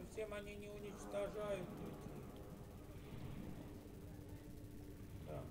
совсем они не уничтожают людей. Да.